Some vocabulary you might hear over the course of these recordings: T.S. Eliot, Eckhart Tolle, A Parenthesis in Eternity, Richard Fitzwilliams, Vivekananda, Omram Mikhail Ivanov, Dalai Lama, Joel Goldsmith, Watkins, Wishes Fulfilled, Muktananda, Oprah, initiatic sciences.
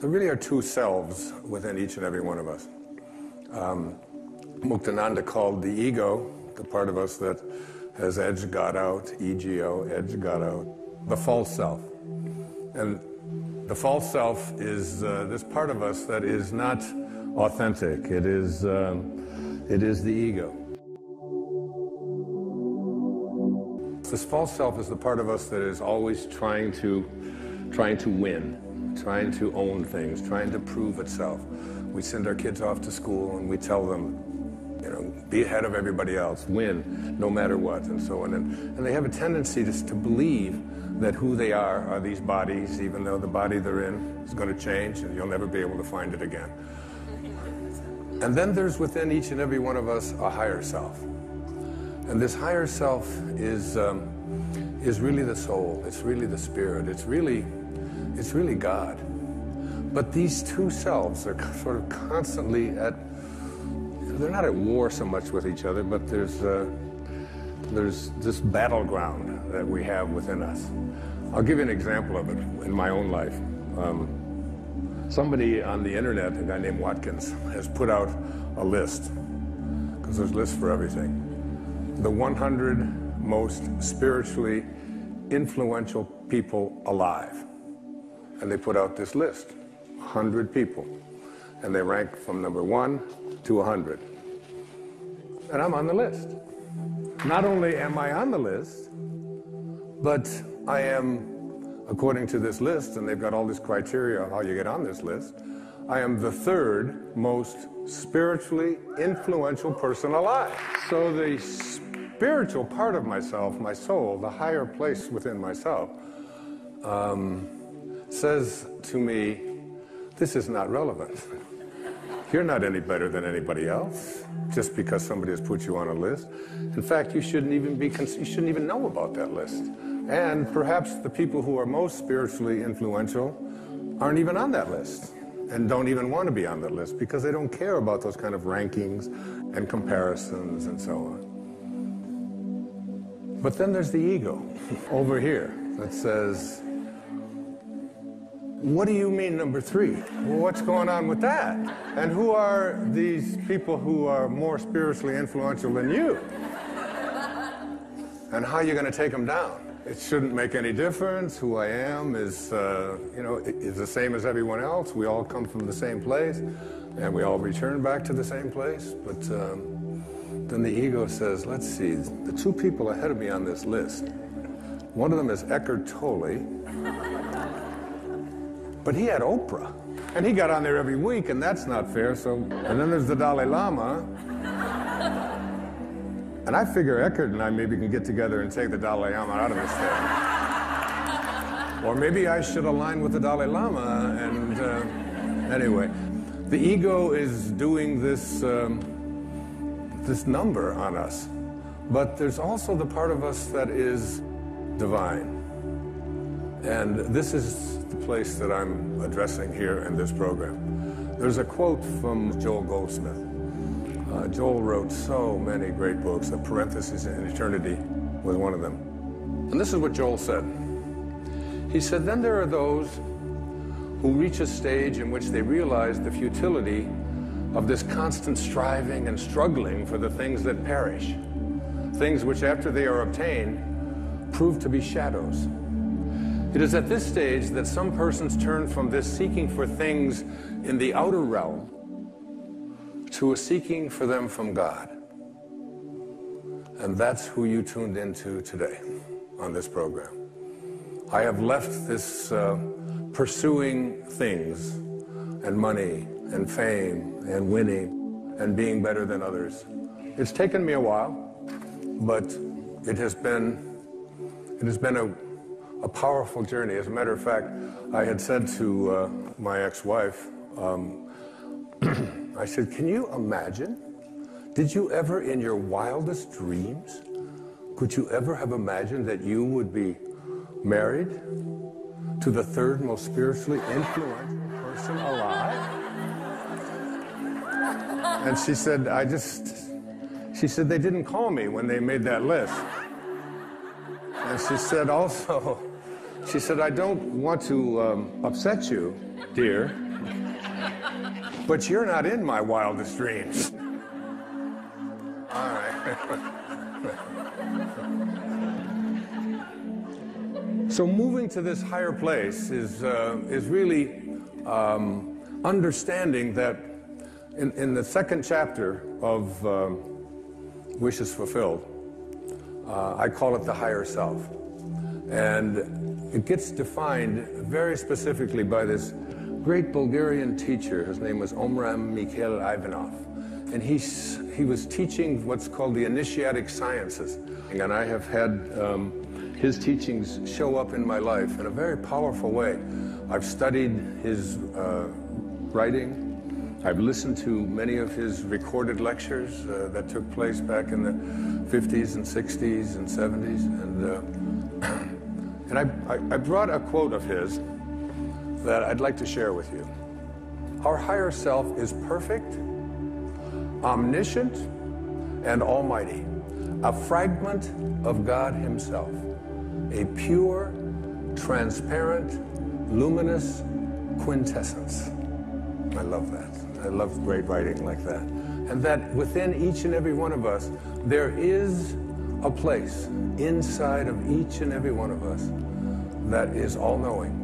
There really are two selves within each and every one of us. Muktananda called the ego, the part of us that has edge got out, ego, edge got out, the false self. And the false self is this part of us that is not authentic. It is the ego. This false self is the part of us that is always trying to win, trying to own things, trying to prove itself. We send our kids off to school and we tell them, you know, be ahead of everybody else, win, no matter what, and so on. And they have a tendency to believe that who they are these bodies, even though the body they're in is going to change and you'll never be able to find it again. And then there's within each and every one of us a higher self. And this higher self is really the soul, it's really the spirit, it's really God. But these two selves are sort of constantly they're not at war so much with each other, but there's this battleground that we have within us. I'll give you an example of it in my own life. Somebody on the internet, a guy named Watkins, has put out a list, because there's lists for everything. The 100 most spiritually influential people alive. And they put out this list, 100 people. And they rank from number 1 to 100. And I'm on the list. Not only am I on the list, but I am, according to this list, and they've got all this criteria on how you get on this list, I am the third most spiritually influential person alive. So the spiritual part of myself, my soul, the higher place within myself, says to me, this is not relevant. You're not any better than anybody else, just because somebody has put you on a list. In fact, you shouldn't even know about that list. And perhaps the people who are most spiritually influential aren't even on that list, and don't even want to be on that list because they don't care about those kind of rankings and comparisons and so on. But then there's the ego over here that says, what do you mean number 3? Well, what's going on with that? And who are these people who are more spiritually influential than you? And how are you going to take them down? It shouldn't make any difference. Who I am is the same as everyone else. We all come from the same place, and we all return back to the same place. But then the ego says, let's see, the two people ahead of me on this list, one of them is Eckhart Tolle, but he had Oprah, and he got on there every week, and that's not fair. So, and then there's the Dalai Lama. And I figure Eckhart and I maybe can get together and take the Dalai Lama out of this thing. Or maybe I should align with the Dalai Lama. And anyway, the ego is doing this, this number on us. But there's also the part of us that is divine. And this is the place that I'm addressing here in this program. There's a quote from Joel Goldsmith. Joel wrote so many great books. A Parenthesis in Eternity was one of them. And this is what Joel said. He said, then there are those who reach a stage in which they realize the futility of this constant striving and struggling for the things that perish, things which after they are obtained prove to be shadows. It is at this stage that some persons turn from this seeking for things in the outer realm to a seeking for them from God. And that's who you tuned into today on this program. I have left this pursuing things and money and fame and winning and being better than others. It's taken me a while, but it has been a powerful journey. As a matter of fact, I had said to my ex-wife, I said, can you imagine? Did you ever, in your wildest dreams, could you ever have imagined that you would be married to the third most spiritually influential person alive? And she said, she said, they didn't call me when they made that list. And she said, I don't want to upset you, dear, but you're not in my wildest dreams. All right. So moving to this higher place is really understanding that in the second chapter of Wishes Fulfilled, I call it the higher self. And it gets defined very specifically by this great Bulgarian teacher. His name was Omram Mikhail Ivanov. And he was teaching what's called the initiatic sciences. And I have had his teachings show up in my life in a very powerful way. I've studied his writing. I've listened to many of his recorded lectures that took place back in the 50s and 60s and 70s. And I brought a quote of his that I'd like to share with you. Our higher self is perfect, omniscient, and almighty, a fragment of God himself, a pure, transparent, luminous quintessence. I love that. I love great writing like that. And that within each and every one of us, there is a place inside of each and every one of us that is all-knowing,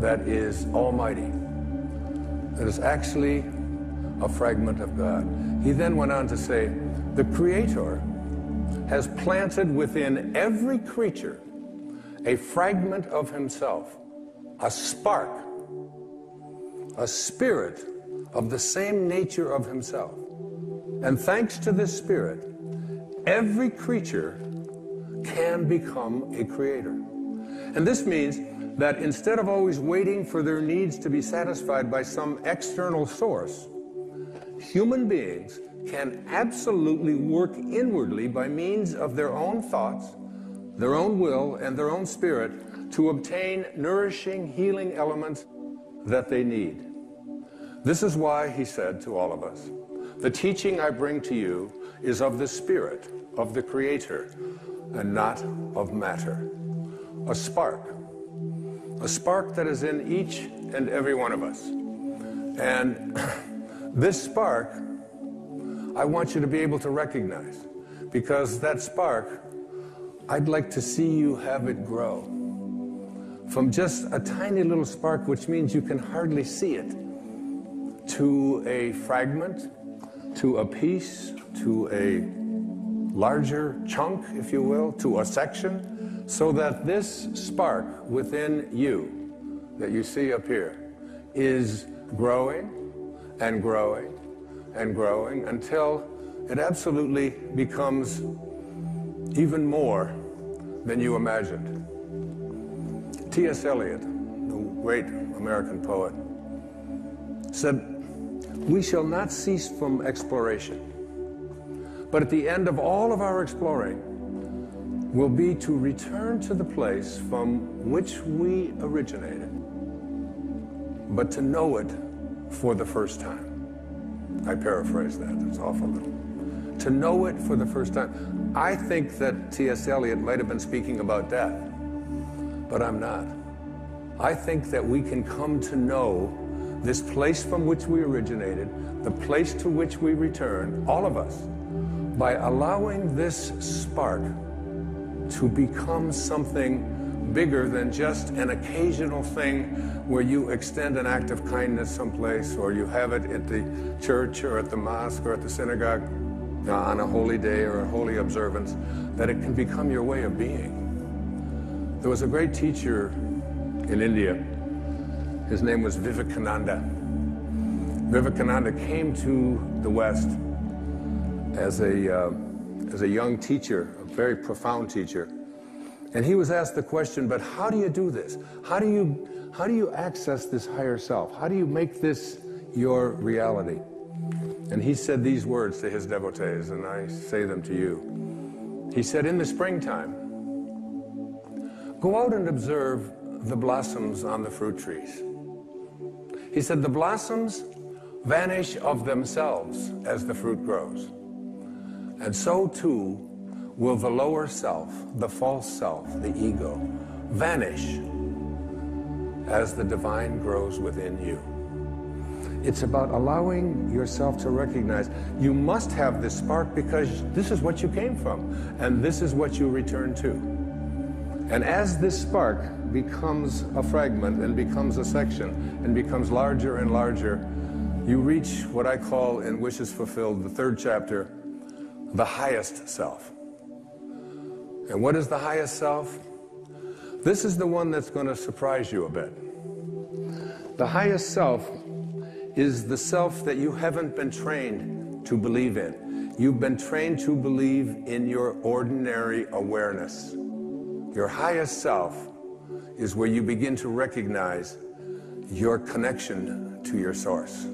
that is almighty, that is actually a fragment of God. He then went on to say, the Creator has planted within every creature a fragment of himself, a spark, a spirit of the same nature of himself. And thanks to this spirit, every creature can become a creator. And this means that instead of always waiting for their needs to be satisfied by some external source, human beings can absolutely work inwardly by means of their own thoughts, their own will, and their own spirit to obtain nourishing, healing elements that they need. This is why he said to all of us, the teaching I bring to you is of the spirit of the Creator and not of matter. A spark that is in each and every one of us. And this spark, I want you to be able to recognize, because that spark, I'd like to see you have it grow. From just a tiny little spark, which means you can hardly see it, to a fragment, to a piece, to a larger chunk, if you will, to a section, so that this spark within you that you see up here is growing, and growing, and growing, until it absolutely becomes even more than you imagined. T.S. Eliot, the great American poet, said, "We shall not cease from exploration, but at the end of all of our exploring will be to return to the place from which we originated, but to know it for the first time." I paraphrase that, it's awful little. To know it for the first time. I think that T.S. Eliot might have been speaking about death, but I'm not. I think that we can come to know this place from which we originated, the place to which we return, all of us, by allowing this spark to become something bigger than just an occasional thing where you extend an act of kindness someplace, or you have it at the church or at the mosque or at the synagogue on a holy day or a holy observance, that it can become your way of being. There was a great teacher in India. His name was Vivekananda. Vivekananda came to the West as a young teacher, a very profound teacher. And he was asked the question, but how do you do this? How do you access this higher self? How do you make this your reality? And he said these words to his devotees, and I say them to you. He said, in the springtime, go out and observe the blossoms on the fruit trees. He said, the blossoms vanish of themselves as the fruit grows. And so too will the lower self, the false self, the ego, vanish as the divine grows within you. It's about allowing yourself to recognize you must have this spark because this is what you came from and this is what you return to. And as this spark becomes a fragment and becomes a section and becomes larger and larger, you reach what I call in Wishes Fulfilled, the third chapter, the highest self. And what is the highest self? This is the one that's going to surprise you a bit. The highest self is the self that you haven't been trained to believe in. You've been trained to believe in your ordinary awareness. Your highest self is where you begin to recognize your connection to your source.